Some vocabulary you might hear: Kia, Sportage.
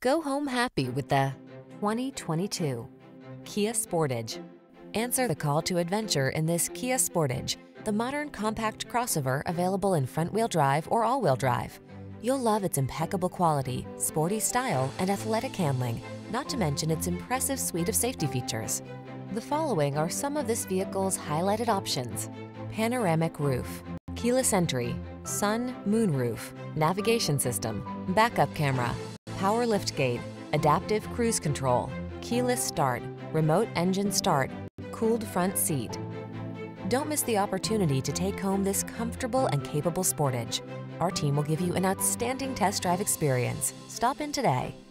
Go home happy with the 2022 Kia Sportage. Answer the call to adventure in this Kia Sportage, the modern compact crossover available in front-wheel drive or all-wheel drive. You'll love its impeccable quality, sporty style, and athletic handling, not to mention its impressive suite of safety features. The following are some of this vehicle's highlighted options: panoramic roof, keyless entry, sun, moon roof, navigation system, backup camera, power liftgate, adaptive cruise control, keyless start, remote engine start, cooled front seat. Don't miss the opportunity to take home this comfortable and capable Sportage. Our team will give you an outstanding test drive experience. Stop in today.